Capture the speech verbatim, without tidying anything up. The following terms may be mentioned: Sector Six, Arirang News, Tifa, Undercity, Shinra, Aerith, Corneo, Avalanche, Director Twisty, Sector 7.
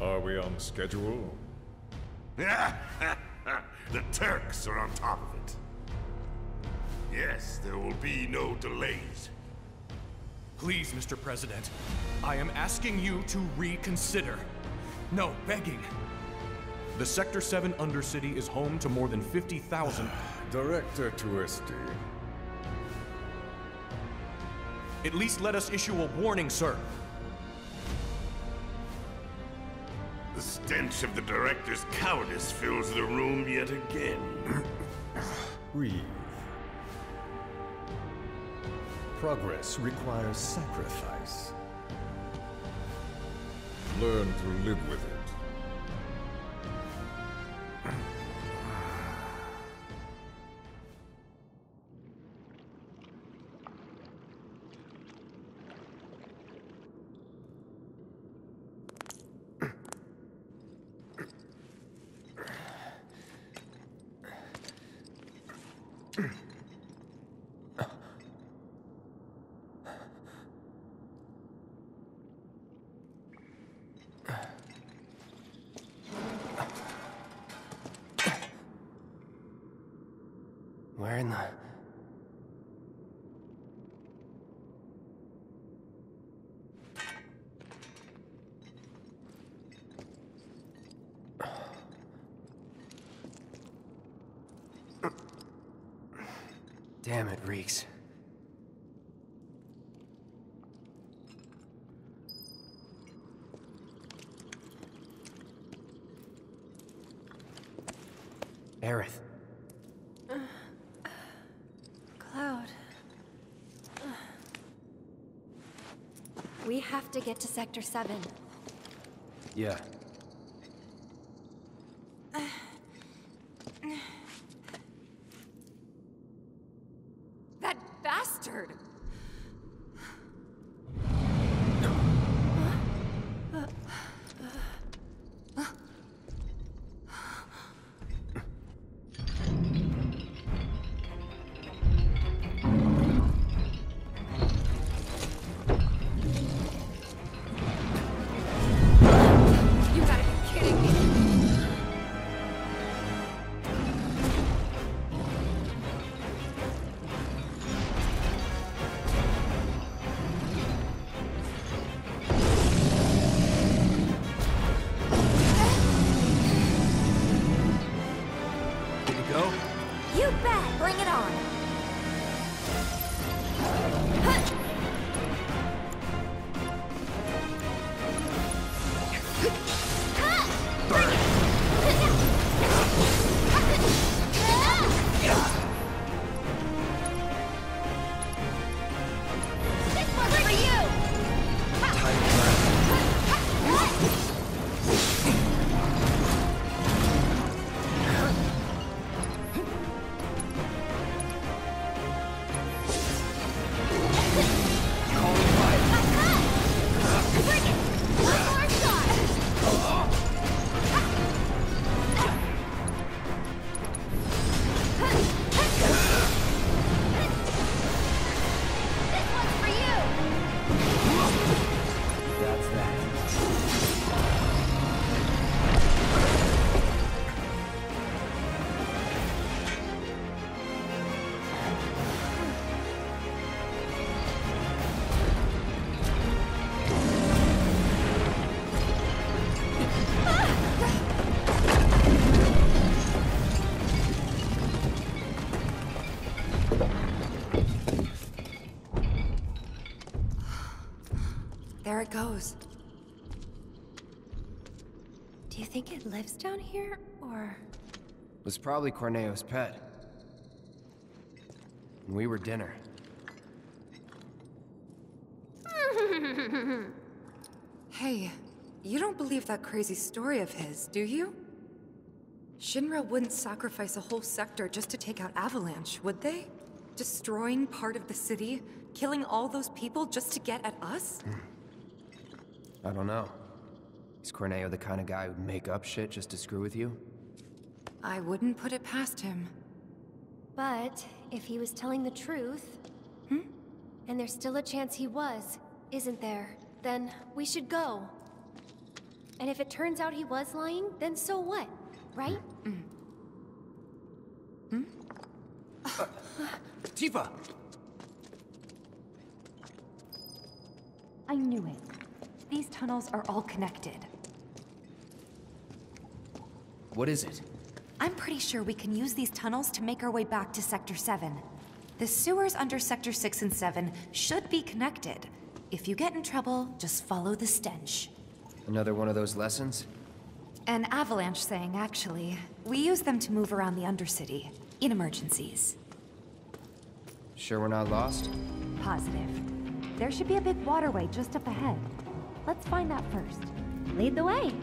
Are we on schedule? The Turks are on top of it. Yes, there will be no delays. Please, Mister President, I am asking you to reconsider. No, begging. The Sector seven Undercity is home to more than fifty thousand... Director Twisty. At least let us issue a warning, sir. The stench of the Director's cowardice fills the room yet again. Breathe. Progress requires sacrifice. Learn to live with it. Where in the... Damn it, reeks. Aerith. We have to get to Sector seven. Yeah. That bastard! There it goes. Do you think it lives down here, or...? It was probably Corneo's pet. And we were dinner. Hey, you don't believe that crazy story of his, do you? Shinra wouldn't sacrifice a whole sector just to take out Avalanche, would they? Destroying part of the city, killing all those people just to get at us? I don't know. Is Corneo the kind of guy who'd make up shit just to screw with you? I wouldn't put it past him. But if he was telling the truth, hmm? and there's still a chance he was, isn't there? Then we should go. And if it turns out he was lying, then so what, right? Mm. Hmm? Uh, Tifa! I knew it. These tunnels are all connected. What is it? I'm pretty sure we can use these tunnels to make our way back to Sector seven. The sewers under Sector six and seven should be connected. If you get in trouble, just follow the stench. Another one of those lessons? An Avalanche saying, actually. We use them to move around the Undercity, in emergencies. Sure we're not lost? Positive. There should be a big waterway just up ahead. Let's find that first. Lead the way!